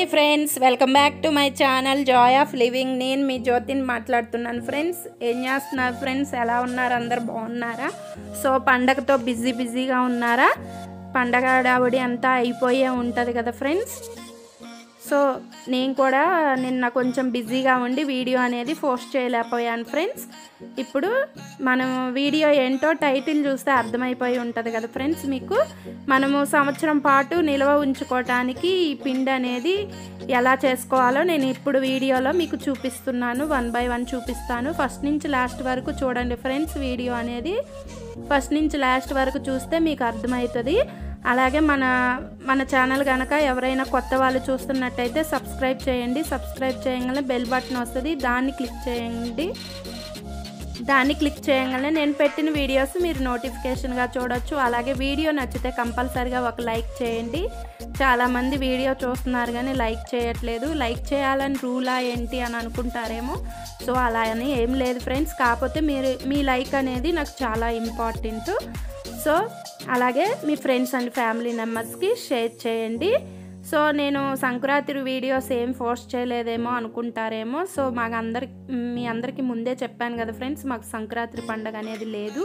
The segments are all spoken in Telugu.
Hi friends, welcome back to my channel joy of living. నేను మీ జ్యోతిని మాట్లాడుతున్నాను. ఫ్రెండ్స్, ఏం చేస్తున్నారు ఫ్రెండ్స్? ఎలా ఉన్నారు? అందరు బాగున్నారా? సో పండగతో బిజీగా ఉన్నారా? పండగ హడావుడి అంతా అయిపోయే ఉంటుంది కదా ఫ్రెండ్స్. సో నేను కూడా నిన్న కొంచెం బిజీగా ఉండి వీడియో అనేది పోస్ట్ చేయలేకపోయాను ఫ్రెండ్స్. ఇప్పుడు మనం వీడియో ఏంటో టైటిల్ చూస్తే అర్థమైపోయి ఉంటుంది కదా ఫ్రెండ్స్ మీకు. మనము సంవత్సరం పాటు నిల్వ ఉంచుకోవటానికి ఈ పిండి అనేది ఎలా చేసుకోవాలో నేను ఇప్పుడు వీడియోలో మీకు చూపిస్తున్నాను. 1 by 1 చూపిస్తాను. ఫస్ట్ నుంచి లాస్ట్ వరకు చూడండి ఫ్రెండ్స్. వీడియో అనేది ఫస్ట్ నుంచి లాస్ట్ వరకు చూస్తే మీకు అర్థమవుతుంది. అలాగే మన ఛానల్ కనుక ఎవరైనా కొత్త వాళ్ళు చూస్తున్నట్టయితే సబ్స్క్రైబ్ చేయండి. సబ్స్క్రైబ్ చేయగానే బెల్ బటన్ వస్తుంది, దాన్ని క్లిక్ చేయండి. దాన్ని క్లిక్ చేయగానే నేను పెట్టిన వీడియోస్ మీరు నోటిఫికేషన్గా చూడొచ్చు. అలాగే వీడియో నచ్చితే కంపల్సరిగా ఒక లైక్ చేయండి. చాలామంది వీడియో చూస్తున్నారు కానీ లైక్ చేయట్లేదు. లైక్ చేయాలని రూలా ఏంటి అని అనుకుంటారేమో. సో అలా అని ఏం లేదు ఫ్రెండ్స్, కాకపోతే మీ లైక్ అనేది నాకు చాలా ఇంపార్టెంట్. సో అలాగే మీ ఫ్రెండ్స్ అండ్ ఫ్యామిలీ మెంబర్స్కి షేర్ చేయండి. సో నేను సంక్రాంతి వీడియోస్ ఏం పోస్ట్ చేయలేదేమో అనుకుంటారేమో. సో మీ అందరికీ ముందే చెప్పాను కదా ఫ్రెండ్స్, మాకు సంక్రాంతి పండుగ అనేది లేదు.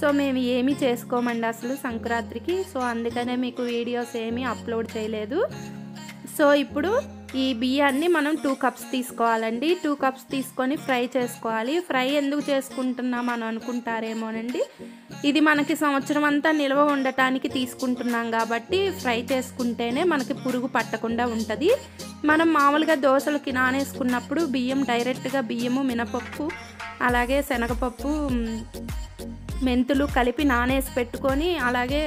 సో మేము ఏమీ చేసుకోమండి అసలు సంక్రాంతికి. సో అందుకనే మీకు వీడియోస్ ఏమీ అప్లోడ్ చేయలేదు. సో ఇప్పుడు ఈ బియ్యాన్ని మనం 2 cups తీసుకోవాలండి. 2 cups తీసుకొని ఫ్రై చేసుకోవాలి. ఫ్రై ఎందుకు చేసుకుంటున్నాం అని అనుకుంటారేమోనండి. ఇది మనకి సంవత్సరం అంతా నిల్వ ఉండటానికి తీసుకుంటున్నాం కాబట్టి ఫ్రై చేసుకుంటేనే మనకి పురుగు పట్టకుండా ఉంటుంది. మనం మామూలుగా దోశలకి నానేసుకున్నప్పుడు బియ్యం డైరెక్ట్గా బియ్యము, మినపప్పు, అలాగే శనగపప్పు, మెంతులు కలిపి నానేసి పెట్టుకొని అలాగే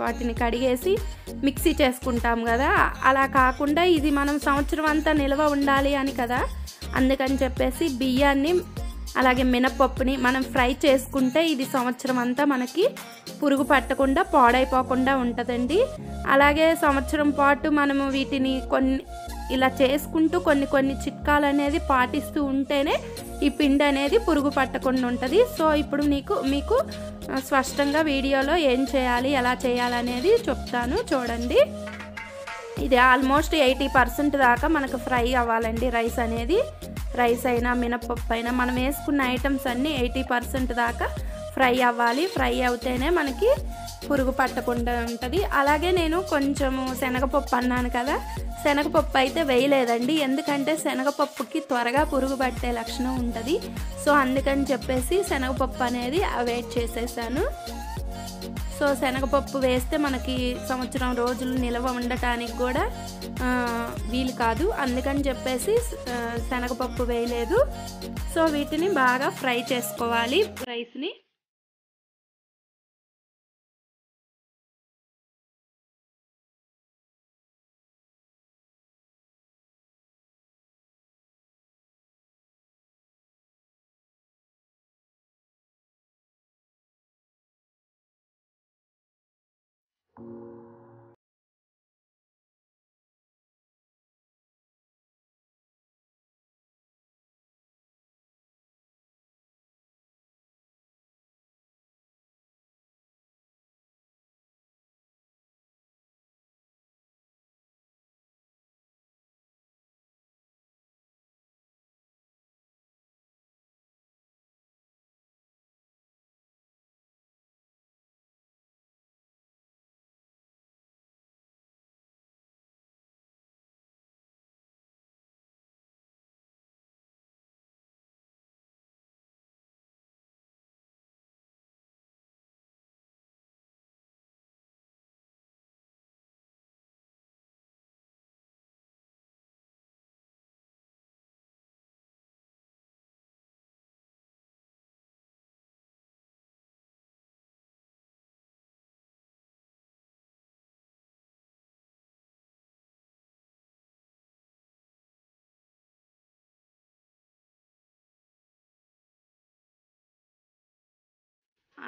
వాటిని కడిగేసి మిక్సీ చేసుకుంటాం కదా. అలా కాకుండా ఇది మనం సంవత్సరం అంతా నిల్వ ఉండాలి అని కదా, అందుకని చెప్పేసి బియ్యాన్ని అలాగే మినపప్పుని మనం ఫ్రై చేసుకుంటే ఇది సంవత్సరం అంతా మనకి పురుగు పట్టకుండా పాడైపోకుండా ఉంటుందండి. అలాగే సంవత్సరం పాటు మనము వీటిని ఇలా చేసుకుంటూ కొన్ని చిట్కాలు అనేది పాటిస్తూ ఉంటేనే ఈ పిండి అనేది పురుగు పట్టకుండా ఉంటుంది. సో ఇప్పుడు మీకు స్పష్టంగా వీడియోలో ఏం చేయాలి, ఎలా చేయాలనేది చెప్తాను చూడండి. ఇది ఆల్మోస్ట్ 80% దాకా మనకు ఫ్రై అవ్వాలండి. రైస్ అయినా మినపప్పు అయినా మనం వేసుకున్న ఐటమ్స్ అన్నీ 80% దాకా ఫ్రై అవ్వాలి. ఫ్రై అవుతేనే మనకి పురుగు పట్టకుండా ఉంటుంది. అలాగే నేను కొంచెము శనగపప్పు అన్నాను కదా, శనగపప్పు అయితే వేయలేదండి. ఎందుకంటే శనగపప్పుకి త్వరగా పురుగు పట్టే లక్షణం ఉంటుంది. సో అందుకని చెప్పేసి శనగపప్పు అనేది అవాయిడ్ చేసేసాను. సో శనగపప్పు వేస్తే మనకి సంవత్సరం రోజులు నిల్వ ఉండటానికి కూడా వీలు కాదు, అందుకని చెప్పేసి శనగపప్పు వేయలేదు. సో వీటిని బాగా ఫ్రై చేసుకోవాలి. రైస్ని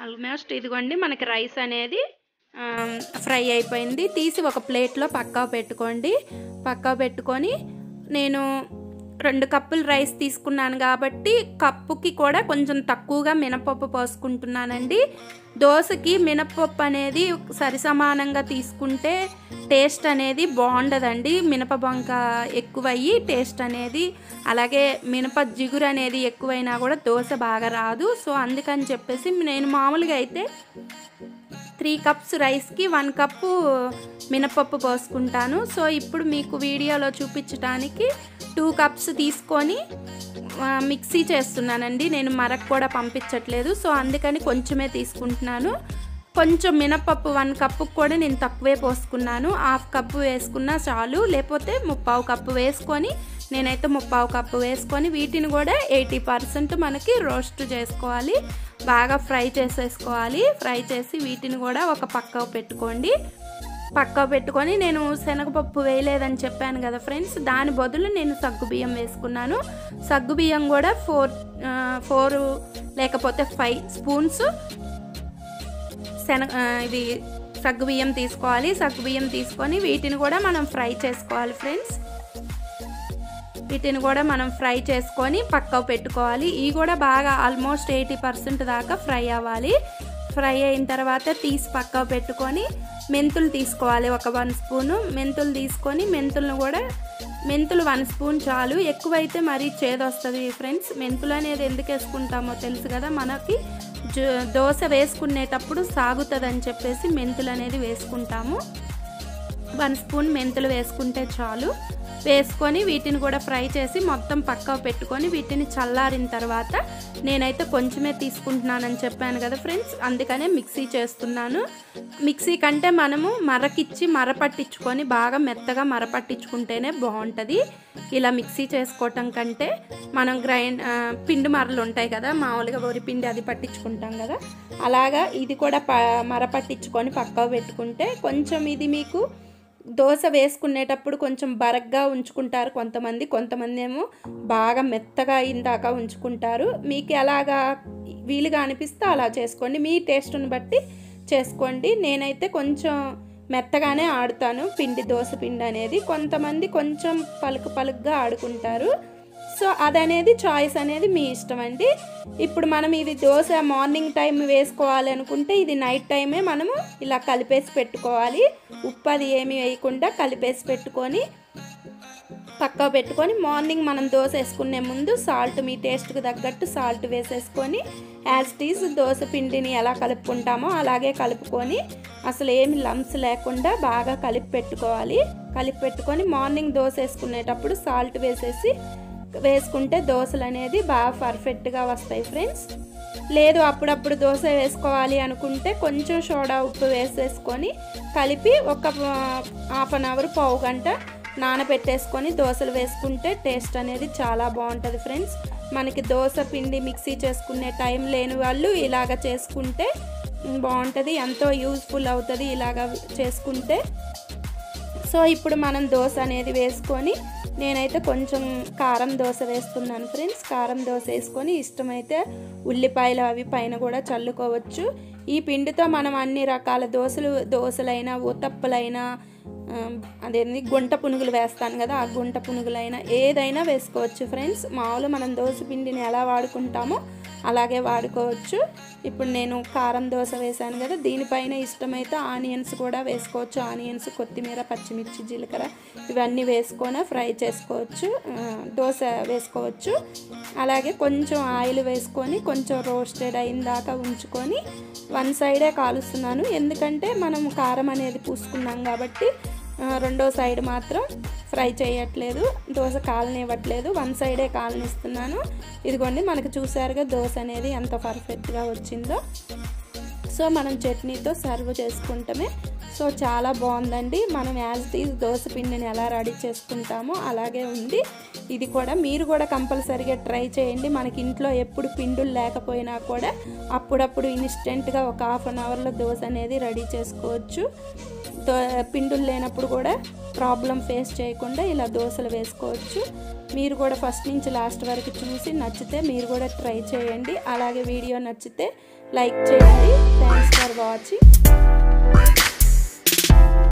ఆల్మోస్ట్ ఇదిగోండి మనకి రైస్ అనేది ఫ్రై అయిపోయింది. తీసి ఒక ప్లేట్లో పక్కా పెట్టుకోండి. పక్కా పెట్టుకొని నేను రెండు కప్పులు రైస్ తీసుకున్నాను కాబట్టి కప్పుకి కూడా కొంచెం తక్కువగా మినపప్పు పోసుకుంటున్నానండి. దోశకి మినపప్పు అనేది సరిసమానంగా తీసుకుంటే టేస్ట్ అనేది బాగుండదండి. మినపబంక ఎక్కువయ్యి టేస్ట్ అనేది అలాగే మినప జిగురు అనేది ఎక్కువైనా కూడా దోశ బాగా రాదు. సో అందుకని చెప్పేసి నేను మామూలుగా అయితే 3 కప్స్ రైస్కి 1 కప్పు మినపప్పు పోసుకుంటాను. సో ఇప్పుడు మీకు వీడియోలో చూపించడానికి 2 కప్స్ తీసుకొని మిక్సీ చేస్తున్నానండి. నేను మరకు కూడా పంపించట్లేదు, సో అందుకని కొంచెమే తీసుకుంటున్నాను. కొంచెం మినపప్పు 1 కప్పు కూడా నేను తక్కువే పోసుకున్నాను. 1/2 కప్పు వేసుకున్నా చాలు, లేకపోతే 3/4 కప్పు వేసుకొని, నేనైతే 3/4 కప్పు వేసుకొని వీటిని కూడా 80% మనకి రోస్ట్ చేసుకోవాలి, బాగా ఫ్రై చేసేసుకోవాలి. ఫ్రై చేసి వీటిని కూడా ఒక పక్క పెట్టుకోండి. పక్క పెట్టుకొని నేను శనగపప్పు వేయలేదని చెప్పాను కదా ఫ్రెండ్స్, దాని బదులు నేను సగ్గుబియ్యం వేసుకున్నాను. సగ్గుబియ్యం కూడా 4 లేకపోతే 5 స్పూన్స్ ఇది సగ్గుబియ్యం తీసుకోవాలి. సగ్గుబియ్యం తీసుకొని వీటిని కూడా మనం ఫ్రై చేసుకోవాలి ఫ్రెండ్స్. వీటిని కూడా మనం ఫ్రై చేసుకొని పక్క పెట్టుకోవాలి. ఇవి కూడా బాగా ఆల్మోస్ట్ 80% దాకా ఫ్రై అవ్వాలి. ఫ్రై అయిన తర్వాత తీసి పక్క పెట్టుకొని మెంతులు తీసుకోవాలి. ఒక 1 స్పూను మెంతులు తీసుకొని మెంతులు 1 స్పూన్ చాలు, ఎక్కువైతే మరీ చేదొస్తుంది ఫ్రెండ్స్. మెంతులు అనేది ఎందుకు వేసుకుంటామో తెలుసు కదా, మనకి దోశ వేసుకునేటప్పుడు సాగుతుందని చెప్పేసి మెంతులు అనేది వేసుకుంటాము. 1 స్పూన్ మెంతులు వేసుకుంటే చాలు. వేసుకొని వీటిని కూడా ఫ్రై చేసి మొత్తం పక్క పెట్టుకొని వీటిని చల్లారిన తర్వాత, నేనైతే కొంచెమే తీసుకుంటున్నానని చెప్పాను కదా ఫ్రెండ్స్, అందుకనే మిక్సీ చేస్తున్నాను. మిక్సీ కంటే మనము మరకిచ్చి మరపట్టించుకొని బాగా మెత్తగా మరపట్టించుకుంటేనే బాగుంటుంది. ఇలా మిక్సీ చేసుకోవటం కంటే మనం పిండి మరలు ఉంటాయి కదా మామూలుగా వరి పిండి అది పట్టించుకుంటాం కదా, అలాగా ఇది కూడా మరపట్టించుకొని పక్క పెట్టుకుంటే కొంచెం ఇది మీకు దోశ వేసుకునేటప్పుడు కొంచెం బరగ్గా ఉంచుకుంటారు కొంతమంది, కొంతమంది ఏమో బాగా మెత్తగా ఇందాక ఉంచుకుంటారు. మీకు ఎలాగా వీలుగా అనిపిస్తే అలా చేసుకోండి, మీ టేస్ట్ని బట్టి చేసుకోండి. నేనైతే కొంచెం మెత్తగానే ఆడుతాను పిండి, దోశ పిండి అనేది. కొంతమంది కొంచెం పలుకు పలుకుగా ఆడుకుంటారు. సో అదనేది చాయిస్ అనేది మీ ఇష్టం అండి. ఇప్పుడు మనం ఇది దోశ మార్నింగ్ టైం వేసుకోవాలి అనుకుంటే, ఇది నైట్ టైమే మనము ఇలా కలిపేసి పెట్టుకోవాలి. ఉప్పు అది ఏమి వేయకుండా కలిపేసి పెట్టుకొని పక్క పెట్టుకొని, మార్నింగ్ మనం దోశ వేసుకునే ముందు సాల్ట్ మీ టేస్ట్కి తగ్గట్టు సాల్ట్ వేసేసుకొని, యాజ్ ఇట్ ఈజ్ దోశ పిండిని ఎలా కలుపుకుంటామో అలాగే కలుపుకొని, అసలు ఏమి లంప్స్ లేకుండా బాగా కలిపి పెట్టుకోవాలి. కలిపి పెట్టుకొని మార్నింగ్ దోశ వేసుకునేటప్పుడు సాల్ట్ వేసుకుంటే దోశలు అనేది బాగా పర్ఫెక్ట్గా వస్తాయి ఫ్రెండ్స్. లేదు అప్పుడప్పుడు దోశ వేసుకోవాలి అనుకుంటే కొంచెం సోడా ఉప్పు వేసేసుకొని కలిపి ఒక 1/2 అవర్ 1/4 గంట నానబెట్టేసుకొని దోశలు వేసుకుంటే టేస్ట్ అనేది చాలా బాగుంటుంది ఫ్రెండ్స్. మనకి దోశ పిండి మిక్సీ చేసుకునే టైం లేని వాళ్ళు ఇలాగ చేసుకుంటే బాగుంటుంది, ఎంతో యూజ్ఫుల్ అవుతుంది ఇలాగ చేసుకుంటే. సో ఇప్పుడు మనం దోశ అనేది వేసుకొని, నేనైతే కొంచెం కారం దోశ వేస్తున్నాను ఫ్రెండ్స్. కారం దోశ వేసుకొని ఇష్టమైతే ఉల్లిపాయలు అవి పైన కూడా చల్లుకోవచ్చు. ఈ పిండితో మనం అన్ని రకాల దోశలైనా ఉతప్పలైనా, అదేంటి గుంట పునుగులు వేస్తాను కదా ఆ గుంట పునుగులైనా ఏదైనా వేసుకోవచ్చు ఫ్రెండ్స్. మామూలు మనం దోశ పిండిని ఎలా వాడుకుంటామో అలాగే వాడుకోవచ్చు. ఇప్పుడు నేను కారం దోశ వేసాను కదా, దీనిపైన ఇష్టమైతే ఆనియన్స్ కూడా వేసుకోవచ్చు. ఆనియన్స్, కొత్తిమీర, పచ్చిమిర్చి, జీలకర్ర ఇవన్నీ వేసుకొని ఫ్రై చేసుకోవచ్చు, దోశ వేసుకోవచ్చు. అలాగే కొంచెం ఆయిల్ వేసుకొని కొంచెం రోస్టెడ్ అయిన దాకా ఉంచుకొని, 1 సైడే కాలుస్తున్నాను ఎందుకంటే మనం కారం అనేది పూసుకున్నాం కాబట్టి, 2వ సైడ్ మాత్రం ఫ్రై చేయట్లేదు, దోశ కాలనివ్వట్లేదు, 1 సైడే కాలనిస్తున్నాను. ఇదిగోండి మనకు చూసారుగా దోశ అనేది ఎంత పర్ఫెక్ట్గా వచ్చిందో. సో మనం చట్నీతో సర్వ్ చేసుకుంటామే. సో చాలా బాగుందండి. మనం యాజ్ ఇట్ ఈజ్ దోశ పిండిని ఎలా రెడీ చేసుకుంటామో అలాగే ఉంది ఇది కూడా. మీరు కూడా కంపల్సరీగా ట్రై చేయండి. మనకి ఇంట్లో ఎప్పుడు పిండులు లేకపోయినా కూడా అప్పుడప్పుడు ఇన్స్టెంట్గా ఒక 1/2 అవర్లో దోశ అనేది రెడీ చేసుకోవచ్చు. పిండులు లేనప్పుడు కూడా ప్రాబ్లం ఫేస్ చేయకుండా ఇలా దోశలు వేసుకోవచ్చు. మీరు కూడా ఫస్ట్ నుంచి లాస్ట్ వరకు చూసి నచ్చితే మీరు కూడా ట్రై చేయండి. అలాగే వీడియో నచ్చితే లైక్ చేయండి. Thanks for watching.